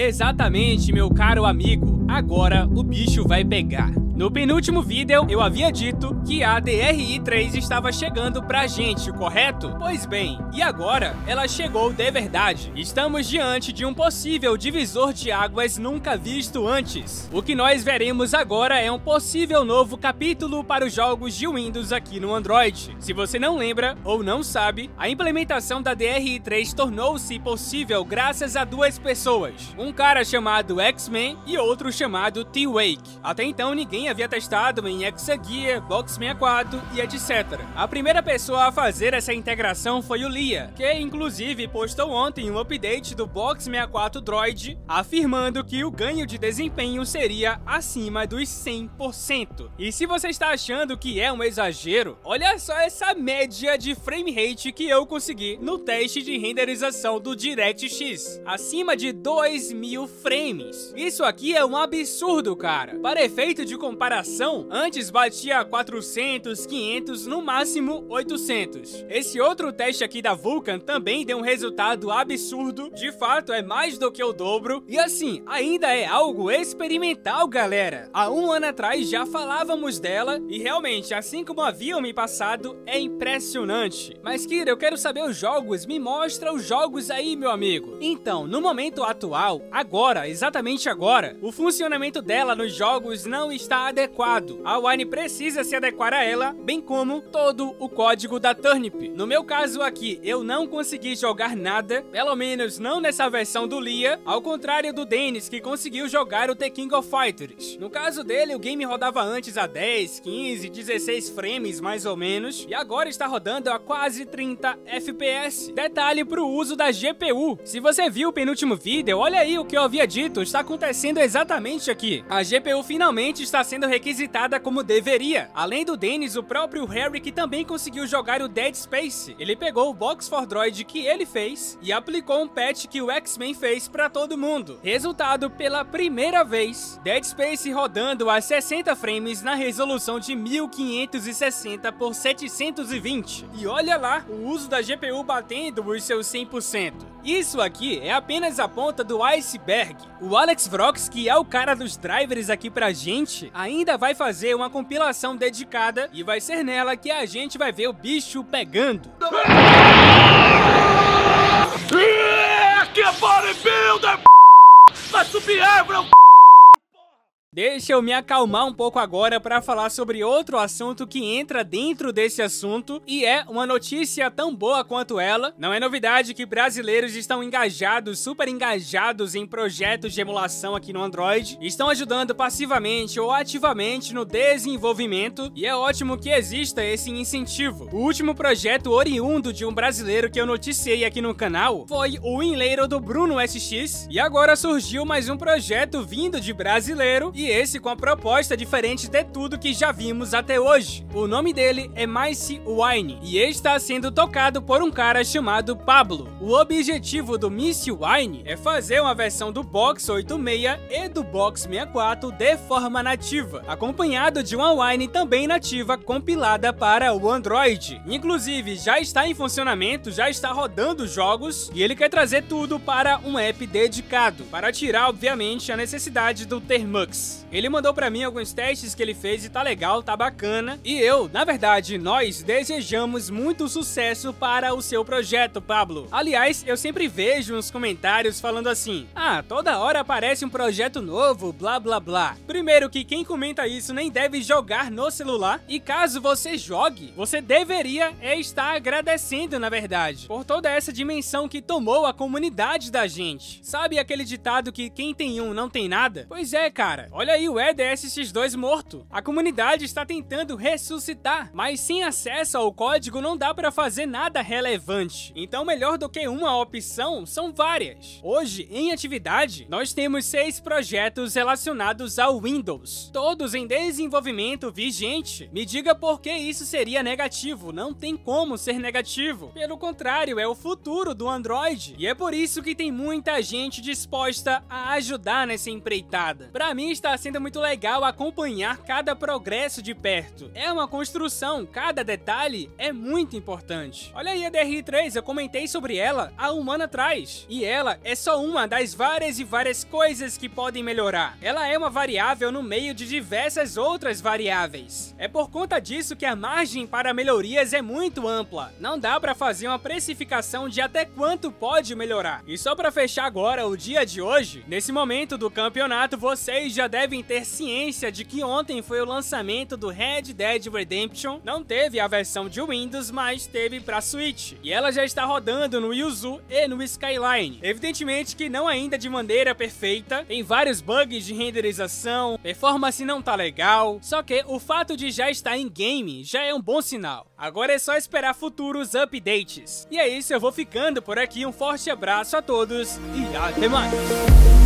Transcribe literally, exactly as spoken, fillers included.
Exatamente, meu caro amigo, agora o bicho vai pegar. No penúltimo vídeo, eu havia dito que a D R I três estava chegando pra gente, correto? Pois bem, e agora ela chegou de verdade. Estamos diante de um possível divisor de águas nunca visto antes. O que nós veremos agora é um possível novo capítulo para os jogos de Windows aqui no Android. Se você não lembra ou não sabe, a implementação da D R I três tornou-se possível graças a duas pessoas. Um cara chamado X-Men e outro chamado T-Wake. Até então, ninguém havia testado em ExaGear, Box sessenta e quatro e etcétera. A primeira pessoa a fazer essa integração foi o Lia, que inclusive postou ontem um update do Box sessenta e quatro Droid, afirmando que o ganho de desempenho seria acima dos cem por cento. E se você está achando que é um exagero, olha só essa média de frame rate que eu consegui no teste de renderização do DirectX, acima de dois mil frames. Isso aqui é um absurdo, cara. Para efeito de comparação, comparação, antes batia quatrocentos, quinhentos, no máximo oitocentos. Esse outro teste aqui da Vulcan também deu um resultado absurdo, de fato é mais do que o dobro, e assim, ainda é algo experimental, galera. Há um ano atrás já falávamos dela, e realmente, assim como haviam me passado, é impressionante. Mas Kira, eu quero saber os jogos, me mostra os jogos aí, meu amigo. Então, no momento atual, agora, exatamente agora, o funcionamento dela nos jogos não está adequado. A Wine precisa se adequar a ela, bem como todo o código da TURNIP. No meu caso aqui, eu não consegui jogar nada, pelo menos não nessa versão do Lia, ao contrário do Dennis, que conseguiu jogar o The King of Fighters. No caso dele, o game rodava antes a dez, quinze, dezesseis frames mais ou menos, e agora está rodando a quase trinta F P S. Detalhe para o uso da G P U. Se você viu o penúltimo vídeo, olha aí o que eu havia dito, está acontecendo exatamente aqui. A G P U finalmente está sendo requisitada como deveria. Além do Dennis, o próprio Harry, que também conseguiu jogar o Dead Space. Ele pegou o Box quatro Droid que ele fez e aplicou um patch que o X-Men fez para todo mundo. Resultado, pela primeira vez, Dead Space rodando a sessenta frames na resolução de mil quinhentos e sessenta por setecentos e vinte. E olha lá, o uso da G P U batendo os seus cem por cento. Isso aqui é apenas a ponta do iceberg. O Alex Vrocks, que é o cara dos drivers aqui pra gente, ainda vai fazer uma compilação dedicada e vai ser nela que a gente vai ver o bicho pegando. Que bodybuilder, vai subir árvore, p***! Deixa eu me acalmar um pouco agora para falar sobre outro assunto que entra dentro desse assunto e é uma notícia tão boa quanto ela. Não é novidade que brasileiros estão engajados, super engajados em projetos de emulação aqui no Android, estão ajudando passivamente ou ativamente no desenvolvimento e é ótimo que exista esse incentivo. O último projeto oriundo de um brasileiro que eu noticiei aqui no canal foi o Winlator do BrunoSX e agora surgiu mais um projeto vindo de brasileiro. E esse com a proposta diferente de tudo que já vimos até hoje. O nome dele é Miss Wine e está sendo tocado por um cara chamado Pablo. O objetivo do Miss Wine é fazer uma versão do Box oitenta e seis e do Box sessenta e quatro de forma nativa, acompanhado de uma Wine também nativa compilada para o Android. Inclusive, já está em funcionamento, já está rodando jogos e ele quer trazer tudo para um app dedicado, para tirar, obviamente, a necessidade do Termux. Ele mandou pra mim alguns testes que ele fez e tá legal, tá bacana. E eu, na verdade, nós desejamos muito sucesso para o seu projeto, Pablo. Aliás, eu sempre vejo uns comentários falando assim: ah, toda hora aparece um projeto novo, blá blá blá. Primeiro que quem comenta isso nem deve jogar no celular. E caso você jogue, você deveria estar agradecendo, na verdade, por toda essa dimensão que tomou a comunidade da gente. Sabe aquele ditado que quem tem um não tem nada? Pois é, cara. Olha aí o E D S X dois morto. A comunidade está tentando ressuscitar, mas sem acesso ao código não dá para fazer nada relevante. Então, melhor do que uma opção, são várias. Hoje, em atividade, nós temos seis projetos relacionados ao Windows, todos em desenvolvimento vigente. Me diga por que isso seria negativo. Não tem como ser negativo. Pelo contrário, é o futuro do Android. E é por isso que tem muita gente disposta a ajudar nessa empreitada. Para mim, está está sendo muito legal acompanhar cada progresso de perto. É uma construção, cada detalhe é muito importante. Olha aí a D R I três, eu comentei sobre ela há um ano atrás. E ela é só uma das várias e várias coisas que podem melhorar. Ela é uma variável no meio de diversas outras variáveis. É por conta disso que a margem para melhorias é muito ampla. Não dá para fazer uma precificação de até quanto pode melhorar. E só para fechar agora o dia de hoje, nesse momento do campeonato vocês já devem ter ciência de que ontem foi o lançamento do Red Dead Redemption. Não teve a versão de Windows, mas teve para Switch. E ela já está rodando no Yuzu e no Skyline. Evidentemente que não ainda de maneira perfeita, tem vários bugs de renderização, performance não tá legal, só que o fato de já estar em game já é um bom sinal. Agora é só esperar futuros updates. E é isso, eu vou ficando por aqui, um forte abraço a todos e até mais!